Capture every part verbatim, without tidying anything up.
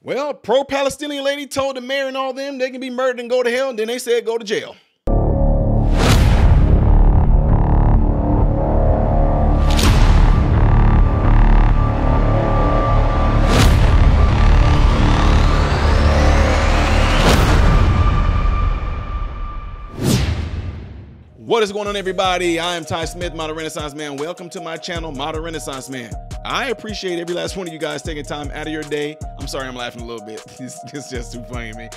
Well, pro-Palestinian lady told the mayor and all them they can be murdered and go to hell, and then they said go to jail. What is going on, everybody? I am Ty Smith, Modern Renaissance Man. Welcome to my channel, Modern Renaissance Man. I appreciate every last one of you guys taking time out of your day. I'm sorry I'm laughing a little bit. It's, it's just too funny to me.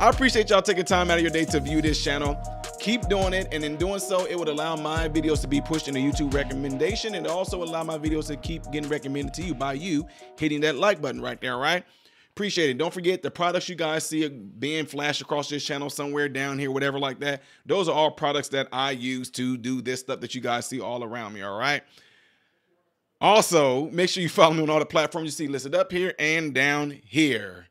I appreciate y'all taking time out of your day to view this channel. Keep doing it, and in doing so, it would allow my videos to be pushed into YouTube recommendation, and also allow my videos to keep getting recommended to you by you hitting that like button right there, right? Appreciate it. Don't forget the products you guys see being flashed across this channel somewhere down here, whatever like that. Those are all products that I use to do this stuff that you guys see all around me, all right? Also, make sure you follow me on all the platforms you see listed up here and down here.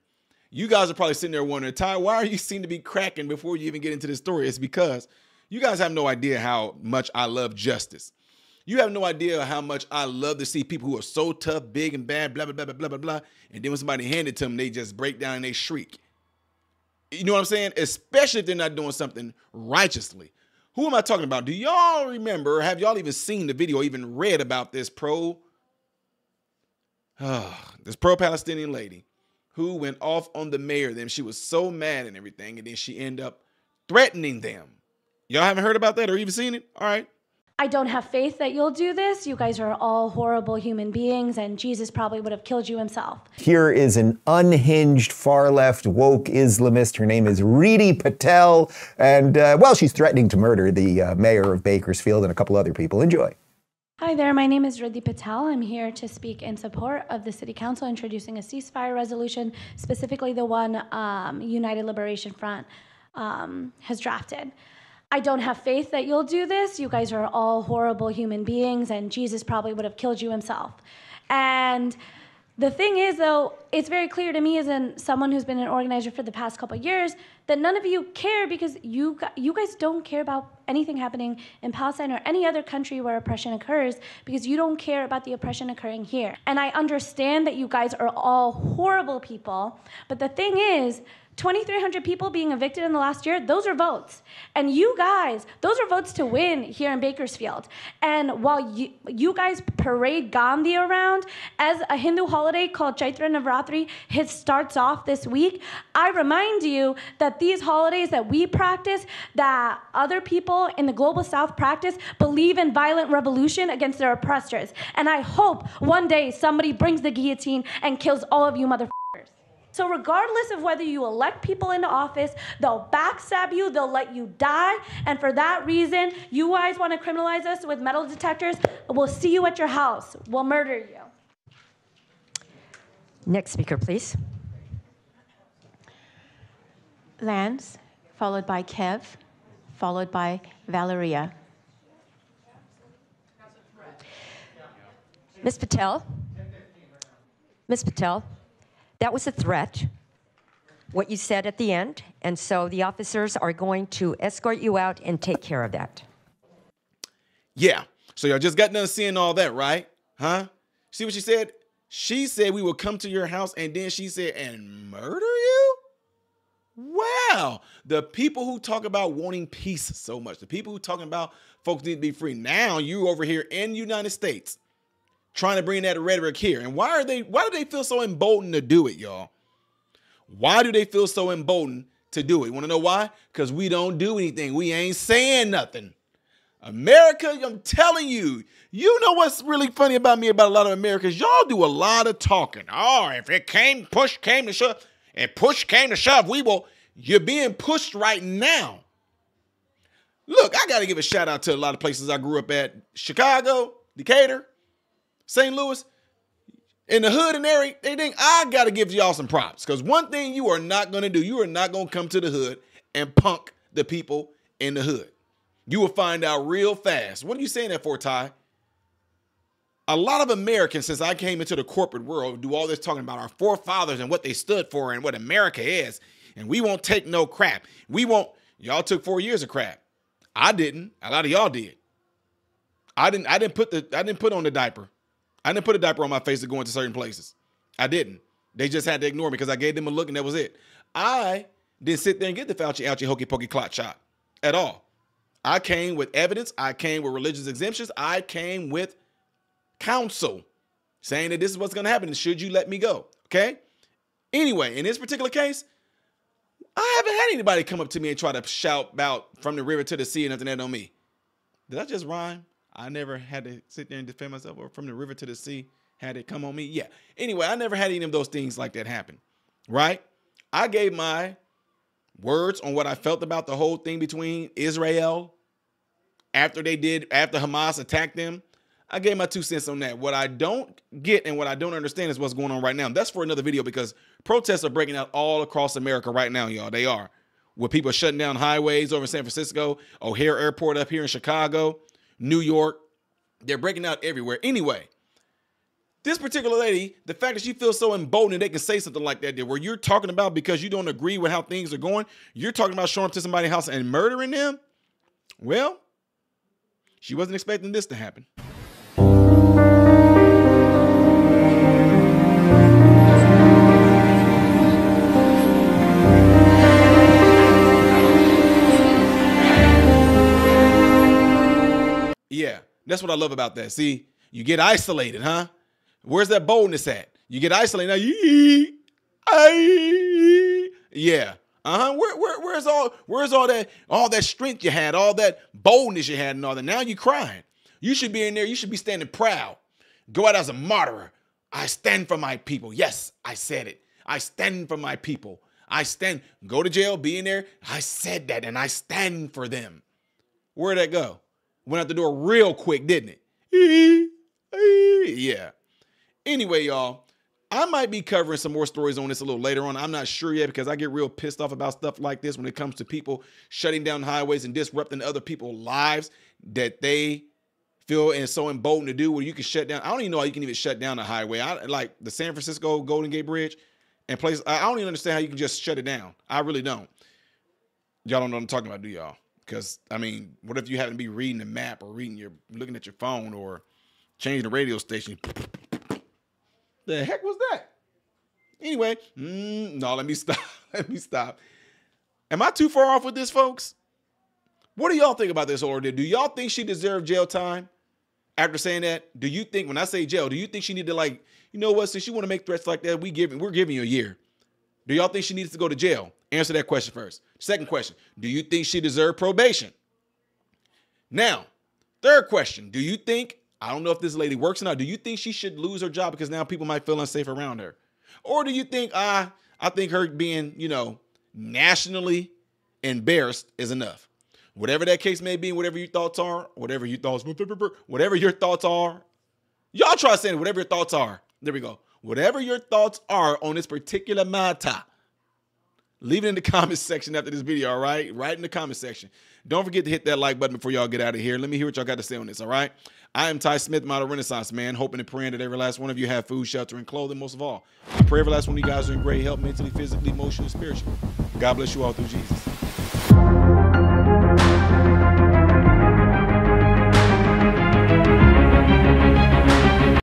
You guys are probably sitting there wondering, Ty, why are you seem to be cracking before you even get into this story? It's because you guys have no idea how much I love justice. You have no idea how much I love to see people who are so tough, big and bad, blah, blah, blah, blah, blah, blah. And then when somebody handed to them, they just break down and they shriek. You know what I'm saying? Especially if they're not doing something righteously. Who am I talking about? Do y'all remember, have y'all even seen the video, even read about this pro, uh, this pro-Palestinian lady who went off on the mayor? Then she was so mad and everything. And then she ended up threatening them. Y'all haven't heard about that or even seen it? All right. I don't have faith that you'll do this. You guys are all horrible human beings, and Jesus probably would have killed you himself. Here is an unhinged far-left woke Islamist. Her name is Riddhi Patel, and uh, well, she's threatening to murder the uh, mayor of Bakersfield and a couple other people. Enjoy. Hi there, my name is Riddhi Patel. I'm here to speak in support of the City Council introducing a ceasefire resolution, specifically the one um, United Liberation Front um, has drafted. I don't have faith that you'll do this. You guys are all horrible human beings, and Jesus probably would have killed you himself. And the thing is, though, it's very clear to me as an, someone who's been an organizer for the past couple of years that none of you care, because you, you guys don't care about anything happening in Palestine or any other country where oppression occurs, because you don't care about the oppression occurring here. And I understand that you guys are all horrible people, but the thing is, twenty-three hundred people being evicted in the last year, those are votes. And you guys, those are votes to win here in Bakersfield. And while you, you guys parade Gandhi around as a Hindu holiday called Chaitra Navratri, it starts off this week, I remind you that these holidays that we practice, that other people in the Global South practice, believe in violent revolution against their oppressors. And I hope one day somebody brings the guillotine and kills all of you motherfuckers. So regardless of whether you elect people into office, they'll backstab you, they'll let you die, and for that reason, you guys want to criminalize us with metal detectors? We'll see you at your house. We'll murder you. Next speaker, please. Lance, followed by Kev, followed by Valeria. Miz Patel. Miz Patel. That was a threat, what you said at the end, and so the officers are going to escort you out and take care of that. Yeah, so y'all just got done seeing all that, right? Huh? See what she said? She said we will come to your house, and then she said, and murder you? Wow, the people who talk about wanting peace so much, the people who talking about folks need to be free, now you over here in the United States, trying to bring that rhetoric here. And why are they, why do they feel so emboldened to do it, y'all? Why do they feel so emboldened to do it? You want to know why? Because we don't do anything. We ain't saying nothing. America, I'm telling you, you know what's really funny about me about a lot of Americans? Y'all do a lot of talking. Oh, if it came, push came to shove, and push came to shove, we will. You're being pushed right now. Look, I got to give a shout out to a lot of places I grew up at. Chicago, Decatur, Saint Louis, in the hood and everything, I got to give y'all some props. Because one thing you are not going to do, you are not going to come to the hood and punk the people in the hood. You will find out real fast. What are you saying that for, Ty? A lot of Americans, since I came into the corporate world, do all this talking about our forefathers and what they stood for and what America is. And we won't take no crap. We won't. Y'all took four years of crap. I didn't. A lot of y'all did. I didn't, I didn't put the, I didn't put on the diaper. I didn't put a diaper on my face to go into certain places. I didn't. They just had to ignore me because I gave them a look and that was it. I didn't sit there and get the Fauci ouchie hokey pokey clot shot at all. I came with evidence. I came with religious exemptions. I came with counsel saying that this is what's going to happen. Should you let me go? Okay. Anyway, in this particular case, I haven't had anybody come up to me and try to shout about from the river to the sea and nothing that on me. Did I just rhyme? I never had to sit there and defend myself or from the river to the sea. Had it come on me? Yeah. Anyway, I never had any of those things like that happen, right? I gave my words on what I felt about the whole thing between Israel after they did, after Hamas attacked them. I gave my two cents on that. What I don't get and what I don't understand is what's going on right now. That's for another video because protests are breaking out all across America right now, y'all. They are. Where people are shutting down highways over in San Francisco, O'Hare Airport up here in Chicago, New York. They're breaking out everywhere. Anyway, this particular lady, the fact that she feels so emboldened they can say something like that, where you're talking about because you don't agree with how things are going, you're talking about showing up to somebody's house and murdering them? Well, she wasn't expecting this to happen. Yeah, that's what I love about that. See, you get isolated, huh? Where's that boldness at? You get isolated. Now, yee, aye, yeah. Uh-huh. Where, where, where's all where's all that all that strength you had, all that boldness you had and all that? Now you're crying. You should be in there. You should be standing proud. Go out as a martyr. I stand for my people. Yes, I said it. I stand for my people. I stand. Go to jail, be in there. I said that, and I stand for them. Where'd that go? Went out the door real quick, didn't it? Yeah. Anyway, y'all, I might be covering some more stories on this a little later on. I'm not sure yet because I get real pissed off about stuff like this when it comes to people shutting down highways and disrupting other people's lives that they feel and so emboldened to do, where you can shut down. I don't even know how you can even shut down a highway. I, like the San Francisco Golden Gate Bridge and places. I don't even understand how you can just shut it down. I really don't. Y'all don't know what I'm talking about, do y'all? Because, I mean, what if you happen to be reading the map or reading your, looking at your phone or changing the radio station? The heck was that? Anyway, mm, no, let me stop. Let me stop. Am I too far off with this, folks? What do y'all think about this order? Do y'all think she deserved jail time after saying that? Do you think, when I say jail, do you think she needed to, like, you know what, since you want to make threats like that, we give, we're giving you a year. Do y'all think she needs to go to jail? Answer that question first. Second question, do you think she deserved probation? Now, third question, do you think, I don't know if this lady works or not, do you think she should lose her job because now people might feel unsafe around her? Or do you think, ah, I think her being, you know, nationally embarrassed is enough? Whatever that case may be, whatever your thoughts are, whatever your thoughts, whatever your thoughts are, y'all try saying whatever your thoughts are. There we go. Whatever your thoughts are on this particular matter, leave it in the comments section after this video, all right? Right in the comments section. Don't forget to hit that like button before y'all get out of here. Let me hear what y'all got to say on this, all right? I am Ty Smith, Modern Renaissance Man, hoping and praying that every last one of you have food, shelter, and clothing, most of all. I pray every last one of you guys are in great health, mentally, physically, emotionally, and spiritually. God bless you all through Jesus.